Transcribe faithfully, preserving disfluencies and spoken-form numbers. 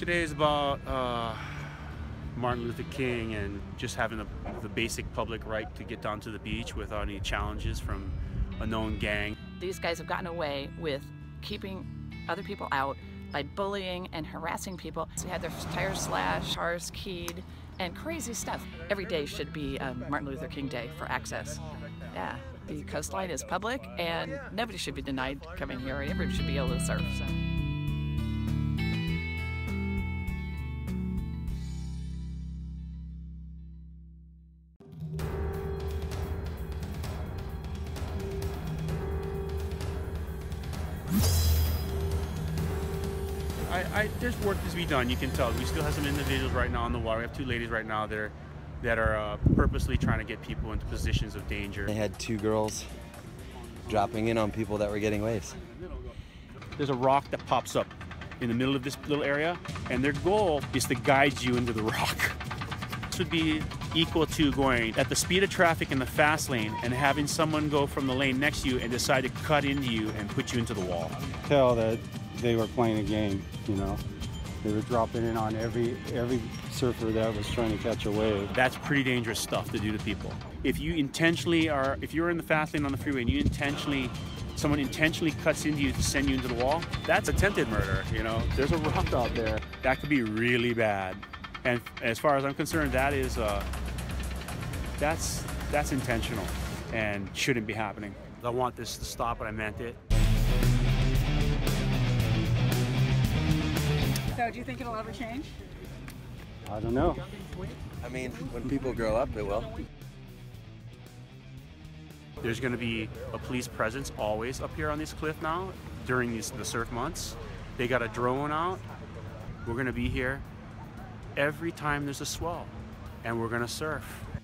Today is about uh, Martin Luther King and just having the, the basic public right to get down to the beach without any challenges from a known gang. These guys have gotten away with keeping other people out by bullying and harassing people. So they had their tires slashed, cars keyed, and crazy stuff. Every day should be um, Martin Luther King Day for access. Yeah, the coastline is public and nobody should be denied coming here. Everybody should be able to surf. So. I, I, there's work to be done, you can tell. We still have some individuals right now on the water. We have two ladies right now that are, that are uh, purposely trying to get people into positions of danger. They had two girls dropping in on people that were getting waves. There's a rock that pops up in the middle of this little area, and their goal is to guide you into the rock. This would be equal to going at the speed of traffic in the fast lane and having someone go from the lane next to you and decide to cut into you and put you into the wall. Tell that they were playing a game, you know. They were dropping in on every every surfer that was trying to catch a wave. That's pretty dangerous stuff to do to people. If you intentionally are, if you're in the fast lane on the freeway and you intentionally, someone intentionally cuts into you to send you into the wall, that's attempted murder, you know. There's a rock out there. That could be really bad. And as far as I'm concerned, that is, uh, that's, that's intentional and shouldn't be happening. I want this to stop, but I meant it. So do you think it'll ever change? I don't know. I mean, when people grow up, it will. There's going to be a police presence always up here on this cliff now during these, the surf months. They got a drone out. We're going to be here every time there's a swell, and we're going to surf.